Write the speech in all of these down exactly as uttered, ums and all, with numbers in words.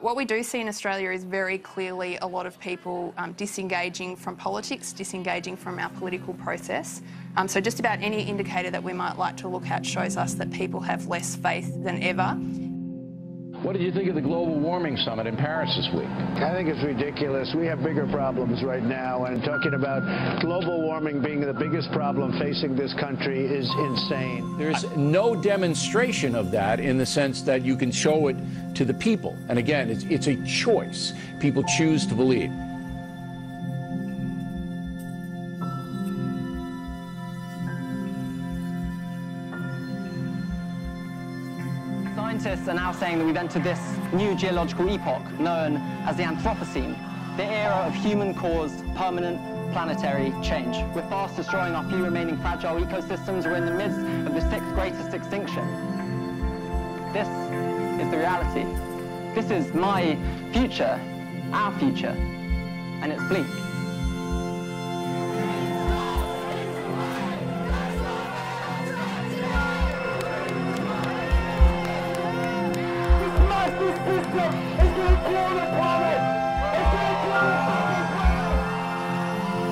What we do see in Australia is very clearly a lot of people um, disengaging from politics, disengaging from our political process. Um, so just about any indicator that we might like to look at shows us that people have less faith than ever. What did you think of the Global Warming Summit in Paris this week? I think it's ridiculous. We have bigger problems right now, and talking about global warming being the biggest problem facing this country is insane. There's no demonstration of that in the sense that you can show it to the people. And again, it's, it's a choice. People choose to believe. Scientists are now saying that we've entered this new geological epoch known as the Anthropocene, the era of human-caused permanent planetary change. We're fast destroying our few remaining fragile ecosystems. We're in the midst of the sixth greatest extinction. This is the reality. This is my future, our future, and it's bleak.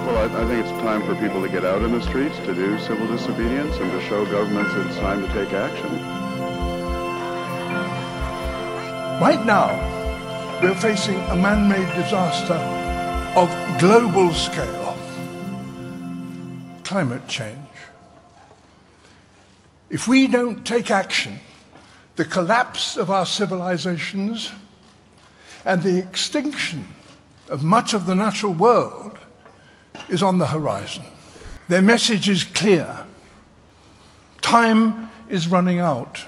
Well, I, I think it's time for people to get out in the streets, to do civil disobedience, and to show governments it's time to take action. Right now, we're facing a man-made disaster of global scale. Climate change. If we don't take action, the collapse of our civilizations and the extinction of much of the natural world is on the horizon. Their message is clear. Time is running out.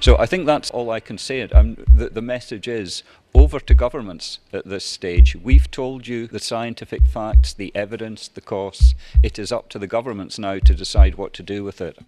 So I think that's all I can say. Um, the, the message is over to governments at this stage. We've told you the scientific facts, the evidence, the costs. It is up to the governments now to decide what to do with it.